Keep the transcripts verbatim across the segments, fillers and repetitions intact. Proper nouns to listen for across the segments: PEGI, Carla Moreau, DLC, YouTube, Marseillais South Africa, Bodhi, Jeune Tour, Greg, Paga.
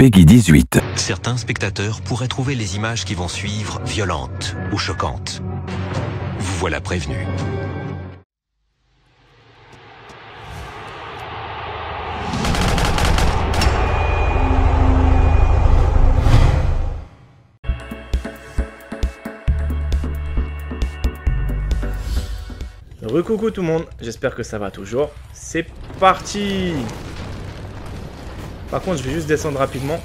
PEGI dix-huit. Certains spectateurs pourraient trouver les images qui vont suivre violentes ou choquantes. Vous voilà prévenus. Recoucou tout le monde, j'espère que ça va toujours. C'est parti! Par contre, je vais juste descendre rapidement.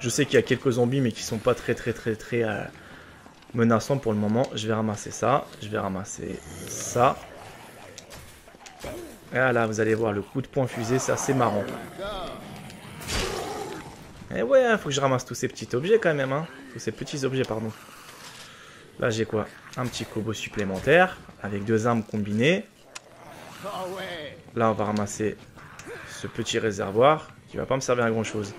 Je sais qu'il y a quelques zombies, mais qui sont pas très très très très euh, menaçants pour le moment. Je vais ramasser ça, je vais ramasser ça. Ah là, vous allez voir le coup de poing fusée, ça c'est marrant. Et ouais, faut que je ramasse tous ces petits objets quand même, hein. Tous ces petits objets, pardon. Là, j'ai quoi? Un petit combo supplémentaire avec deux armes combinées. Là, on va ramasser ce petit réservoir qui va pas me servir à grand chose.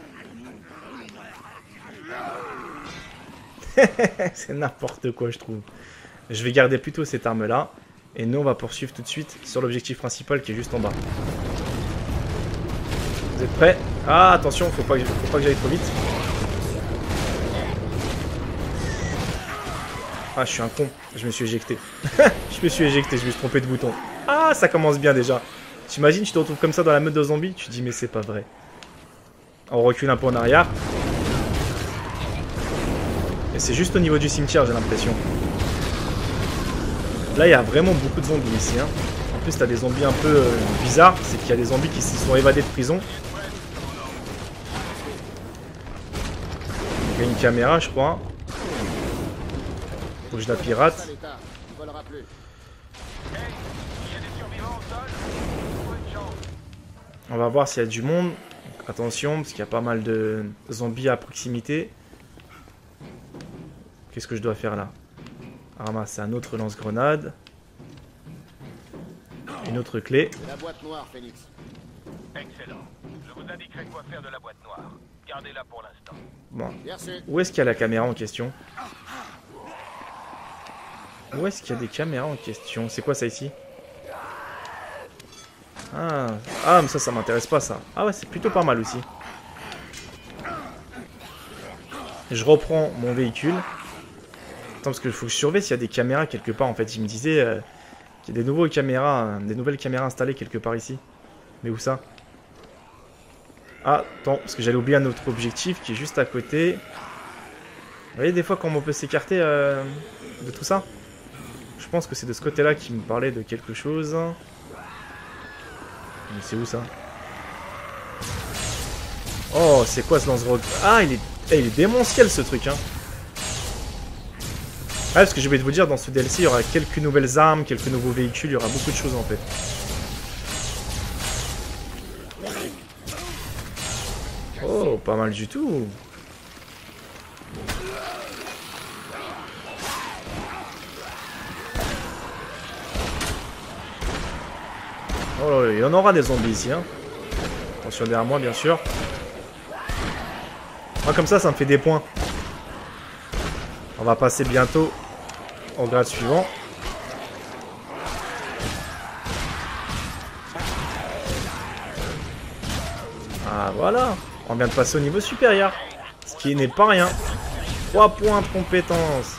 C'est n'importe quoi, je trouve. Je vais garder plutôt cette arme là. Et nous, on va poursuivre tout de suite sur l'objectif principal qui est juste en bas. Vous êtes prêts? Ah, attention, faut pas que, faut pas que j'aille trop vite. Ah, je suis un con, je me suis éjecté. Je me suis éjecté, je me suis trompé de bouton. Ah, ça commence bien déjà. T'imagines, tu te retrouves comme ça dans la meute de zombies, tu te dis mais c'est pas vrai. On recule un peu en arrière. Et c'est juste au niveau du cimetière, j'ai l'impression. Là, il y a vraiment beaucoup de zombies ici, hein. En plus, t'as des zombies un peu euh, bizarres, c'est qu'il y a des zombies qui se sont évadés de prison. Il y a une caméra, je crois. Faut que je la pirate. On va voir s'il y a du monde. Donc, attention, parce qu'il y a pas mal de zombies à proximité. Qu'est-ce que je dois faire là? Ramasser un autre lance-grenade. Une autre clé. La boîte noire, Félix. Excellent. Je vous indiquerai quoi faire de la boîte noire. Gardez-la pour l'instant. Bon. Où est-ce qu'il y a la caméra en question? Où est-ce qu'il y a des caméras en question? C'est quoi ça ici? Ah, ah mais ça, ça m'intéresse pas ça. Ah ouais, c'est plutôt pas mal aussi. Je reprends mon véhicule. Attends, parce qu'il faut que je surveille s'il y a des caméras quelque part. En fait, il me disait euh, qu'il y a des, nouveaux caméras, euh, des nouvelles caméras installées quelque part ici. Mais où ça? Ah, attends, parce que j'allais oublier un autre objectif qui est juste à côté. Vous voyez des fois comment on peut s'écarter euh, de tout ça? Je pense que c'est de ce côté-là qu'il me parlait de quelque chose. Mais c'est où ça? Oh, c'est quoi ce lance-rogue? Ah, il est... Eh, il est démentiel ce truc, hein. Ah, parce que j'ai oublié de vous dire, dans ce D L C, il y aura quelques nouvelles armes, quelques nouveaux véhicules, il y aura beaucoup de choses en fait. Oh, pas mal du tout. Oh, il y en aura des zombies ici, hein. Attention derrière moi, bien sûr. Ah, comme ça, ça me fait des points. On va passer bientôt au grade suivant. Ah, voilà. On vient de passer au niveau supérieur. Ce qui n'est pas rien. trois points de compétence.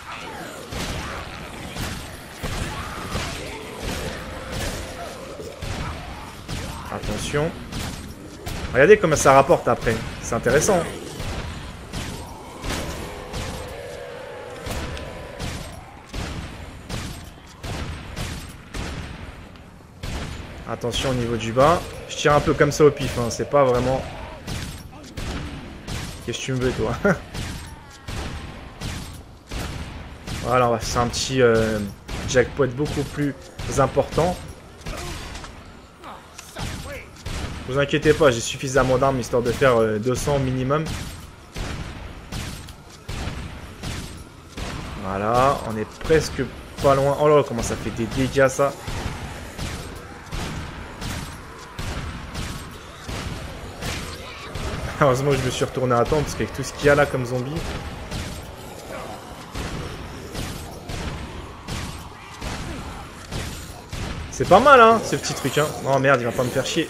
Attention. Regardez comment ça rapporte après. C'est intéressant. Attention au niveau du bas. Je tire un peu comme ça au pif, hein. C'est pas vraiment... Qu'est-ce que tu me veux, toi? Voilà, on va faire un petit euh, jackpot beaucoup plus important. Vous inquiétez pas, j'ai suffisamment d'armes histoire de faire euh, deux cents minimum. Voilà, on est presque pas loin. Oh là là, comment ça fait des dégâts ça. Heureusement que je me suis retourné à temps parce qu'avec tout ce qu'il y a là comme zombie. C'est pas mal hein, ce petit truc hein. Oh merde, il va pas me faire chier.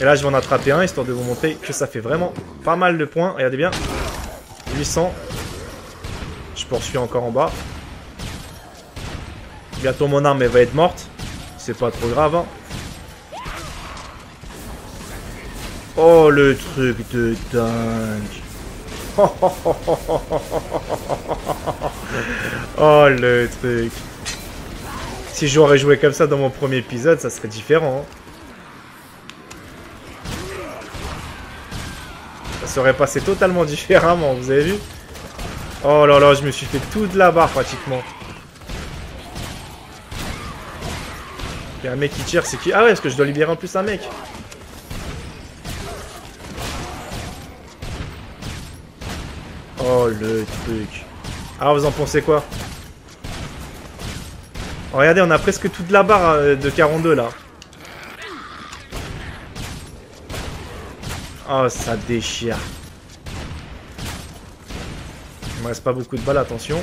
Et là, je vais en attraper un, histoire de vous montrer que ça fait vraiment pas mal de points. Regardez bien. huit cents. Je poursuis encore en bas. Bientôt, mon arme, elle va être morte. C'est pas trop grave, hein. Oh, le truc de dingue. Oh, le truc. Si j'aurais joué comme ça dans mon premier épisode, ça serait différent. Ça serait passé totalement différemment, vous avez vu? Oh là là, je me suis fait toute la barre pratiquement. Il y a un mec qui tire, c'est qui? Ah ouais, parce que je dois libérer en plus un mec. Oh le truc. Alors vous en pensez quoi? Oh, regardez, on a presque toute la barre de quarante-deux là. Oh ça déchire. Il me reste pas beaucoup de balles, attention.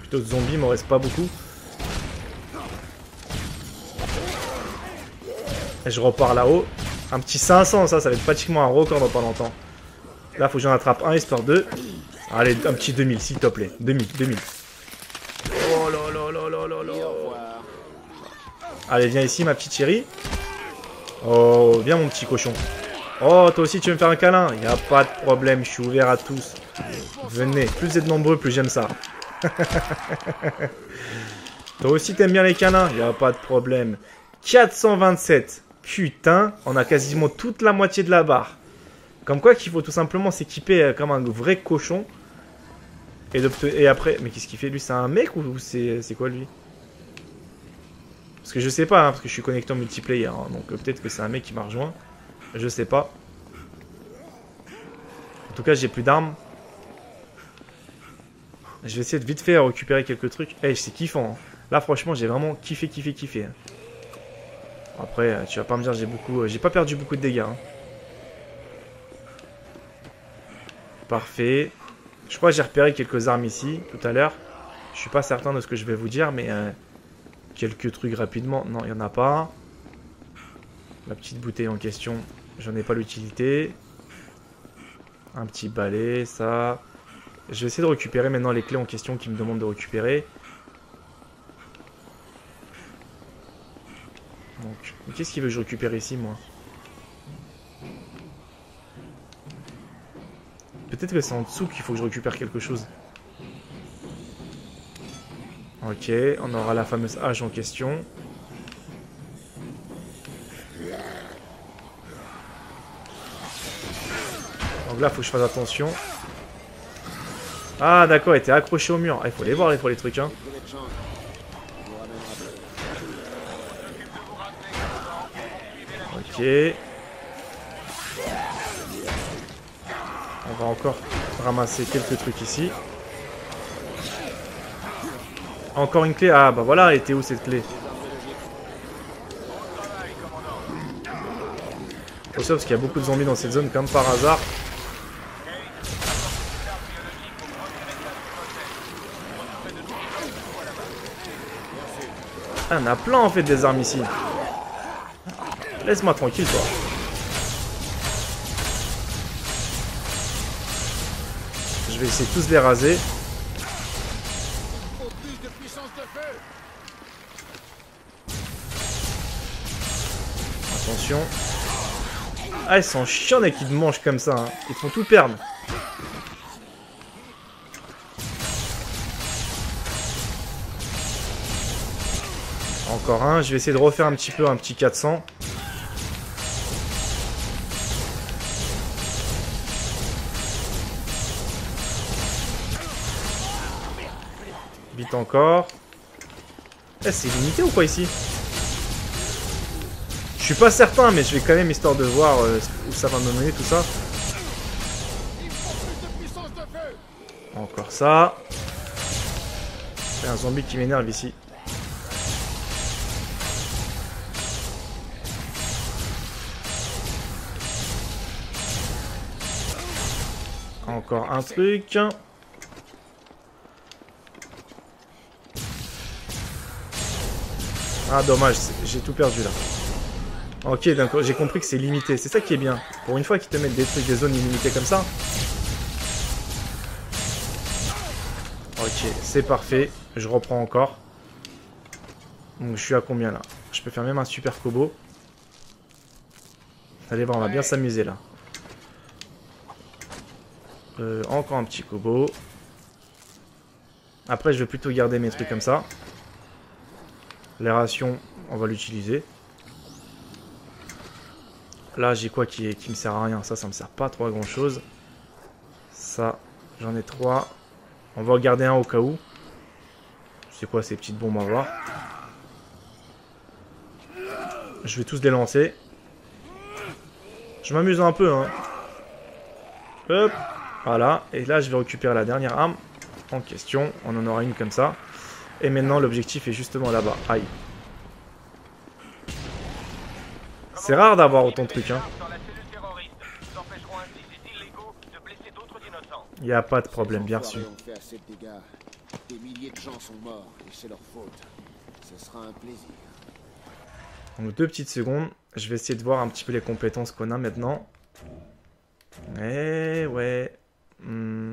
Plutôt de zombies, il m'en reste pas beaucoup. Et je repars là-haut. Un petit cinq cents, ça, ça va être pratiquement un record dans pas longtemps. Là, faut que j'en attrape un, histoire de... Allez, un petit deux mille, s'il te plaît. deux mille, deux mille. Oh là là là là là là. Allez, viens ici, ma petite chérie. Oh, viens, mon petit cochon. Oh, toi aussi, tu veux me faire un câlin? Il n'y a pas de problème, je suis ouvert à tous. Venez, plus vous êtes nombreux, plus j'aime ça. Toi aussi, t'aimes bien les câlins? Il n'y a pas de problème. quatre cent vingt-sept. Putain, on a quasiment toute la moitié de la barre. Comme quoi qu'il faut tout simplement s'équiper comme un vrai cochon. Et, et après... Mais qu'est-ce qu'il fait lui? C'est un mec ou c'est quoi lui? Parce que je sais pas, hein, parce que je suis connecté en multiplayer. Hein, donc peut-être que c'est un mec qui m'a rejoint. Je sais pas. En tout cas, j'ai plus d'armes. Je vais essayer de vite fait récupérer quelques trucs. Eh, hey, c'est kiffant. Hein. Là, franchement, j'ai vraiment kiffé, kiffé, kiffé. Hein. Après, tu vas pas me dire, j'ai beaucoup... J'ai pas perdu beaucoup de dégâts. Hein. Parfait. Je crois que j'ai repéré quelques armes ici, tout à l'heure. Je suis pas certain de ce que je vais vous dire, mais... Euh, quelques trucs rapidement. Non, il y en a pas. La petite bouteille en question, j'en ai pas l'utilité. Un petit balai, ça... Je vais essayer de récupérer maintenant les clés en question qui me demandent de récupérer. Donc, qu'est-ce qu'il veut que je récupère ici, moi? Peut-être que c'est en dessous qu'il faut que je récupère quelque chose. Ok, on aura la fameuse hache en question. Donc là, faut que je fasse attention. Ah d'accord, il était accroché au mur. Ah, il faut les voir, il faut les trucs, hein. Ok. On va encore ramasser quelques trucs ici. Encore une clé. Ah bah voilà, elle était où cette clé? Faut ça parce qu'il y a beaucoup de zombies dans cette zone comme par hasard. Ah, on a plein en fait des armes ici. Laisse-moi tranquille toi. Je vais essayer de tous les raser. Attention. Ah ils sont chiants les qui te mangent comme ça, hein. Ils te font tout perdre. Encore un, je vais essayer de refaire un petit peu, un petit quatre cents. Vite encore. Eh, c'est limité ou quoi ici? Je suis pas certain, mais je vais quand même histoire de voir euh, où ça va me mener tout ça. Encore ça. Il y a un zombie qui m'énerve ici. Encore un truc. Ah dommage, j'ai tout perdu là. Ok, d'accord, j'ai compris que c'est limité. C'est ça qui est bien. Pour une fois qu'ils te mettent des trucs, des zones illimitées comme ça. Ok, c'est parfait. Je reprends encore. Donc je suis à combien là? Je peux faire même un super combo. Allez voir, on va bien s'amuser là. Euh, encore un petit combo. Après je vais plutôt garder mes trucs comme ça. Les rations, on va l'utiliser. Là j'ai quoi qui, qui me sert à rien. Ça, ça me sert pas trop à grand chose. Ça, j'en ai trois. On va en garder un au cas où. C'est quoi ces petites bombes à voir? Je vais tous les lancer. Je m'amuse un peu, hein. Hop, voilà. Et là, je vais récupérer la dernière arme en question. On en aura une comme ça. Et maintenant, l'objectif est justement là-bas. Aïe. C'est rare d'avoir autant de trucs, hein. Il n'y a pas de problème, bien sûr. Des milliers de gens sont morts et c'est leur faute. Ce sera un plaisir. Donc deux petites secondes, je vais essayer de voir un petit peu les compétences qu'on a maintenant. Eh ouais. Hmm.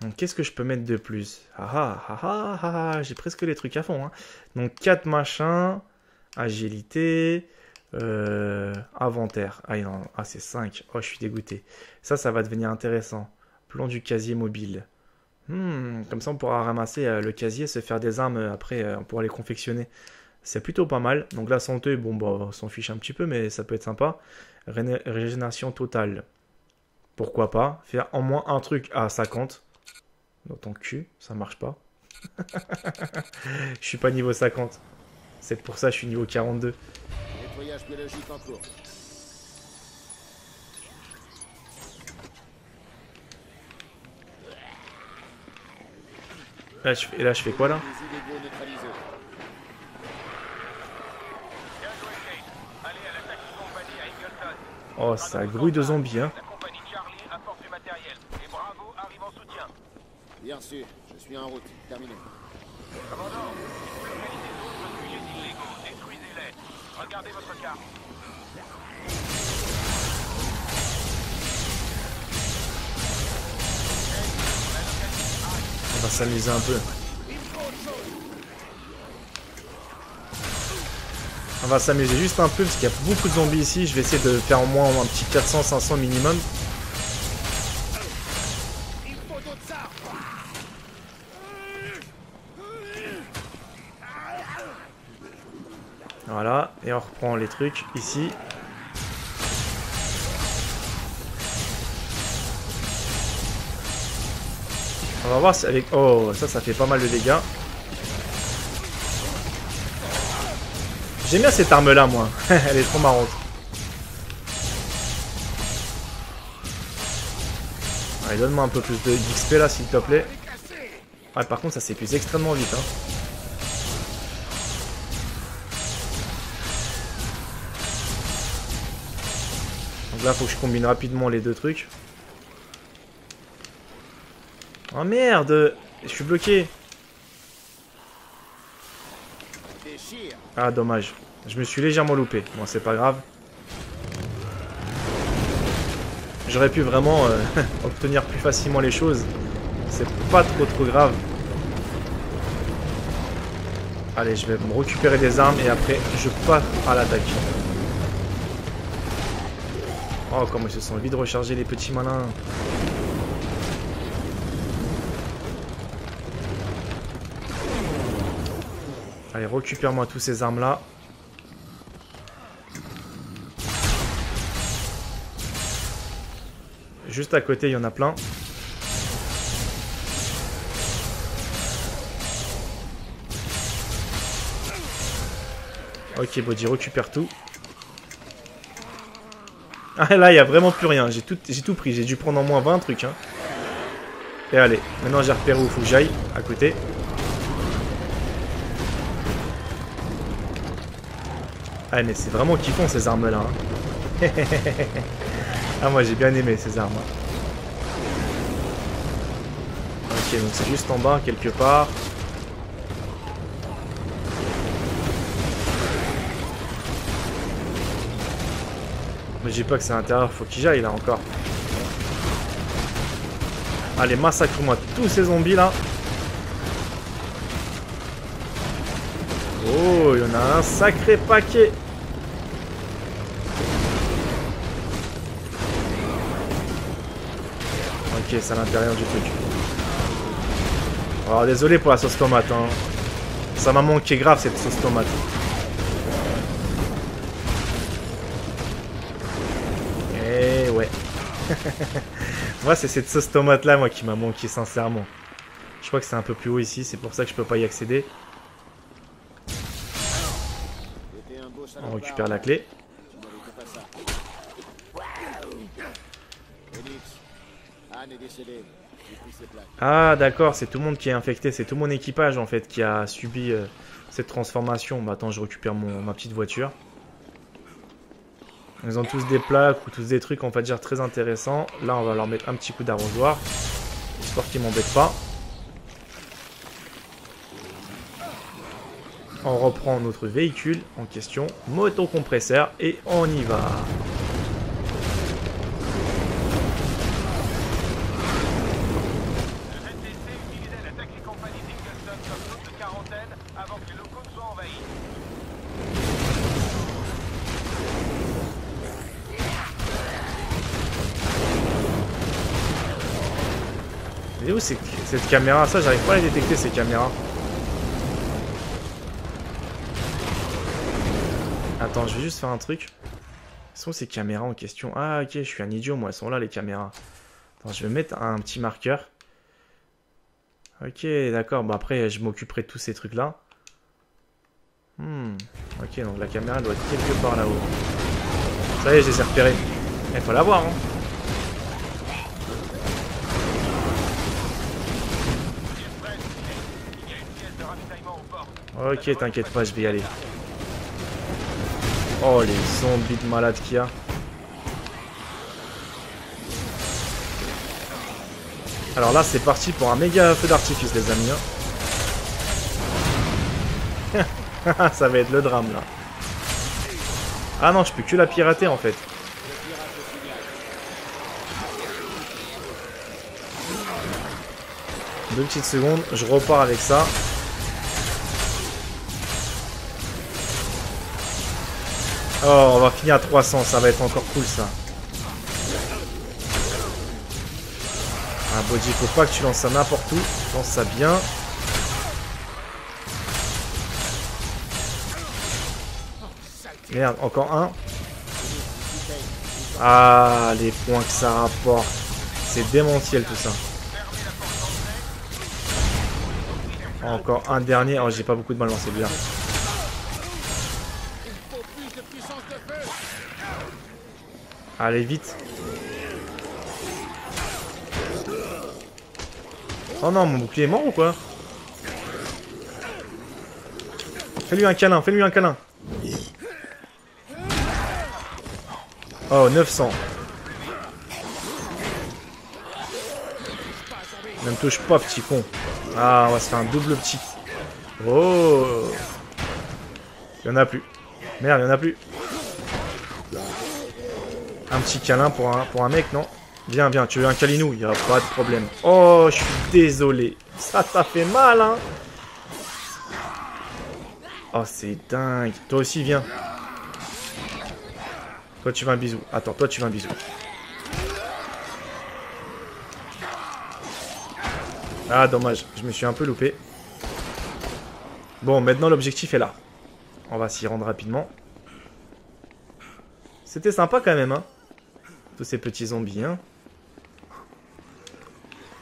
Donc qu'est-ce que je peux mettre de plus? Ah ah ah ah, ah, ah. J'ai presque les trucs à fond. Hein. Donc quatre machins, agilité, euh, inventaire. Ah non, ah, c'est cinq. Oh, je suis dégoûté. Ça, ça va devenir intéressant. Plan du casier mobile. Hmm, comme ça, on pourra ramasser euh, le casier, se faire des armes euh, après, euh, on pourra les confectionner. C'est plutôt pas mal. Donc la santé, bon, bah, on s'en fiche un petit peu, mais ça peut être sympa. Ré régénération totale. Pourquoi pas? Faire en moins un truc à cinquante. Dans ton cul, ça marche pas. Je suis pas niveau cinquante. C'est pour ça que je suis niveau quarante-deux. Nettoyage biologique en cours. Là, je... Et là, je fais quoi là? Oh, ça grouille de zombies, hein. La compagnie Charlie apporte du matériel. Et Bravo arrive en soutien. Bien sûr, je suis en route. Terminé. Commandant, localisez d'autres sujets illégaux. Détruisez-les. Regardez votre carte. On va s'amuser un peu. On va s'amuser juste un peu parce qu'il y a beaucoup de zombies ici. Je vais essayer de faire au moins un petit quatre cents cinq cents minimum. Voilà, et on reprend les trucs ici. On va voir si avec... Oh, ça, ça fait pas mal de dégâts. J'aime bien cette arme là, moi. Elle est trop marrante. Allez, donne-moi un peu plus d'X P là, s'il te plaît. Ouais, par contre, ça s'épuise extrêmement vite. Hein. Donc là, faut que je combine rapidement les deux trucs. Oh merde, je suis bloqué. Ah dommage, je me suis légèrement loupé. Bon, c'est pas grave. J'aurais pu vraiment euh, obtenir plus facilement les choses. C'est pas trop trop grave. Allez, je vais me récupérer des armes et après je pars à l'attaque. Oh, comment ils se sont vite rechargés, les petits malins. Allez, récupère-moi tous ces armes-là. Juste à côté, il y en a plein. Ok, Body, récupère tout. Ah, là, il n'y a vraiment plus rien. J'ai tout, j'ai tout pris. J'ai dû prendre en moins vingt trucs. Hein. Et allez, maintenant, j'ai repéré où il faut que j'aille, à côté. Ah mais c'est vraiment kiffant ces armes là. Hein. Ah moi j'ai bien aimé ces armes. Ok, donc c'est juste en bas quelque part. Mais je dis pas que c'est à l'intérieur, faut qu'il j'aille là encore. Allez, massacre-moi tous ces zombies là. Oh, il y en a un sacré paquet. Ok, c'est à l'intérieur du truc. Alors désolé pour la sauce tomate, hein. Ça m'a manqué grave cette sauce tomate. Eh ouais. Moi c'est cette sauce tomate là moi qui m'a manqué sincèrement. Je crois que c'est un peu plus haut ici, c'est pour ça que je peux pas y accéder. On récupère la clé. Ah d'accord, c'est tout le monde qui est infecté, c'est tout mon équipage en fait qui a subi euh, cette transformation. Bah attends, je récupère mon, ma petite voiture. Ils ont tous des plaques ou tous des trucs on va dire très intéressants. Là on va leur mettre un petit coup d'arrosoir, histoire qu'ils m'embêtent pas. On reprend notre véhicule en question, motocompresseur, et on y va. Et où c'est cette caméra? Ça, j'arrive pas à les détecter, ces caméras. Attends, je vais juste faire un truc. Elles sont ces caméras en question? Ah, ok, je suis un idiot, moi. Elles sont là, les caméras. Attends, je vais mettre un petit marqueur. Ok, d'accord. Bah, après, je m'occuperai de tous ces trucs-là. Hmm. Ok, donc la caméra doit être quelque part là-haut. Ça y est, je les ai repérés. Il faut la voir, hein. Ok, t'inquiète pas, je vais y aller. Oh, les zombies de malade qu'il y a. Alors là, c'est parti pour un méga feu d'artifice, les amis, hein. Ça va être le drame, là. Ah non, je peux que la pirater, en fait. Deux petites secondes, je repars avec ça. Oh, on va finir à trois cents, ça va être encore cool ça. Ah, Bodhi, faut pas que tu lances ça n'importe où. Lance ça bien. Merde, encore un. Ah, les points que ça rapporte. C'est démentiel tout ça. Encore un dernier. Oh, j'ai pas beaucoup de mal dans ces bien. Allez, vite. Oh non, mon bouclier est mort ou quoi? Fais-lui un câlin, fais-lui un câlin. Oh, neuf cents. Ne me touche pas, petit con. Ah, on va se faire un double petit. Oh. Il y en a plus. Merde, il y en a plus. Un petit câlin pour un, pour un mec, non? Viens, viens, tu veux un câlinou? Il n'y a pas de problème. Oh, je suis désolé. Ça t'a fait mal, hein? Oh, c'est dingue. Toi aussi, viens. Toi, tu veux un bisou. Attends, toi, tu veux un bisou. Ah, dommage. Je me suis un peu loupé. Bon, maintenant, l'objectif est là. On va s'y rendre rapidement. C'était sympa quand même, hein? Tous ces petits zombies, hein.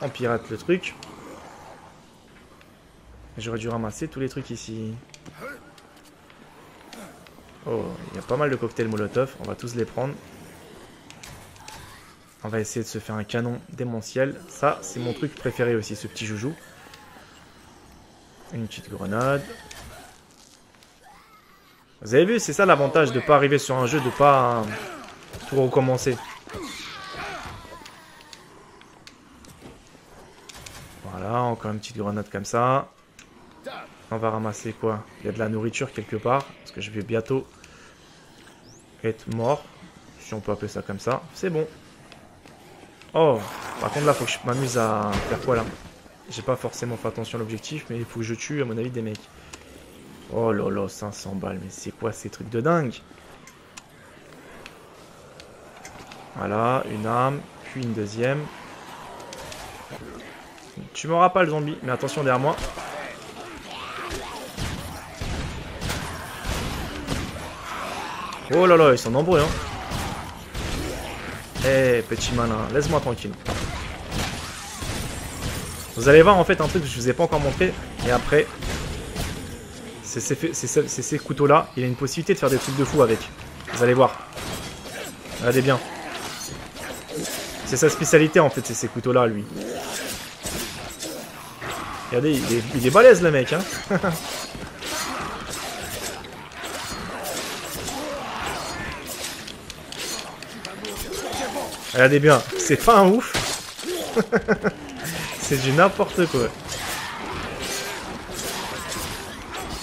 On pirate le truc. J'aurais dû ramasser tous les trucs ici. Oh, il y a pas mal de cocktails Molotov. On va tous les prendre. On va essayer de se faire un canon démentiel. Ça, c'est mon truc préféré aussi, ce petit joujou. Une petite grenade. Vous avez vu, c'est ça l'avantage de pas arriver sur un jeu, de pas tout recommencer. Voilà, encore une petite grenade comme ça. On va ramasser quoi? Il y a de la nourriture quelque part, parce que je vais bientôt être mort. si on peut appeler ça comme ça, c'est bon. Oh, par contre là, faut que je m'amuse à faire quoi là? J'ai pas forcément fait attention à l'objectif, mais il faut que je tue à mon avis des mecs. Oh là là, cinq cents balles, mais c'est quoi ces trucs de dingue? Voilà, une arme, puis une deuxième. Tu m'auras pas le zombie, mais attention derrière moi. Oh là là, ils sont nombreux, hein. Eh, hey, petit malin, laisse-moi tranquille. Vous allez voir en fait un truc que je vous ai pas encore montré, et après, c'est ces couteaux-là, il a une possibilité de faire des trucs de fou avec. Vous allez voir. Regardez bien. C'est sa spécialité en fait, c'est ces couteaux-là, lui. Regardez, il est, il est balèze le mec, hein. Regardez bien, c'est pas un ouf. C'est du n'importe quoi.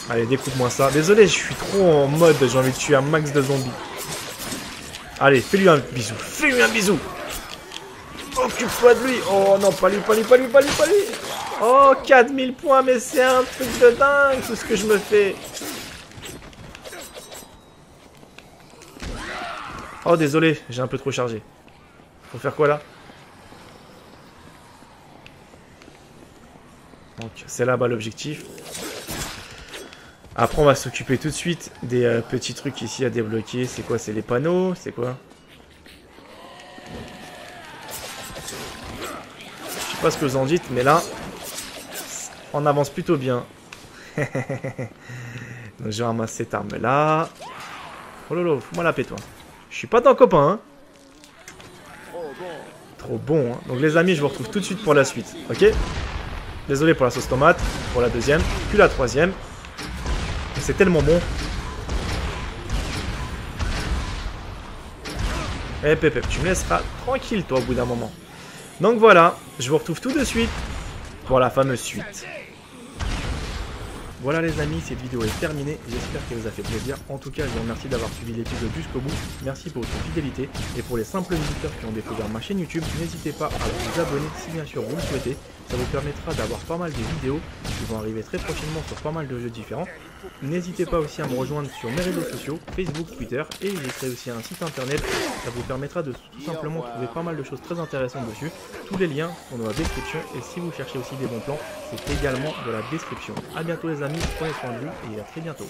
Allez, découpe-moi ça. Désolé, je suis trop en mode, j'ai envie de tuer un max de zombies. Allez, fais-lui un bisou. Fais-lui un bisou. Occupe-toi de lui. Oh non, pas lui, pas lui, pas lui, pas lui, pas lui. Oh, quatre mille points, mais c'est un truc de dingue, tout ce que je me fais. Oh, désolé, j'ai un peu trop chargé. Faut faire quoi là? Donc c'est là-bas l'objectif. Après on va s'occuper tout de suite des euh, petits trucs ici à débloquer. C'est quoi? C'est les panneaux? C'est quoi? Je sais pas ce que vous en dites, mais là on avance plutôt bien. Donc je ramasse cette arme là. Oh lolo, fous-moi la paix toi. Je suis pas ton copain, hein. Trop bon, hein. Donc les amis, je vous retrouve tout de suite pour la suite, ok? Désolé pour la sauce tomate, pour la deuxième, puis la troisième. C'est tellement bon. Eh pépé, tu me laisseras tranquille toi au bout d'un moment. Donc voilà, je vous retrouve tout de suite pour la fameuse suite. Voilà les amis, cette vidéo est terminée, j'espère qu'elle vous a fait plaisir. En tout cas, je vous remercie d'avoir suivi l'épisode jusqu'au bout, merci pour votre fidélité, et pour les simples visiteurs qui ont découvert ma chaîne YouTube, n'hésitez pas à vous abonner si bien sûr vous le souhaitez, ça vous permettra d'avoir pas mal de vidéos qui vont arriver très prochainement sur pas mal de jeux différents. N'hésitez pas aussi à me rejoindre sur mes réseaux sociaux, Facebook, Twitter, et je crée aussi un site internet, ça vous permettra de tout simplement trouver pas mal de choses très intéressantes dessus. Tous les liens sont dans la description, et si vous cherchez aussi des bons plans, c'est également dans la description. A bientôt les amis, prenez soin de vous et à très bientôt.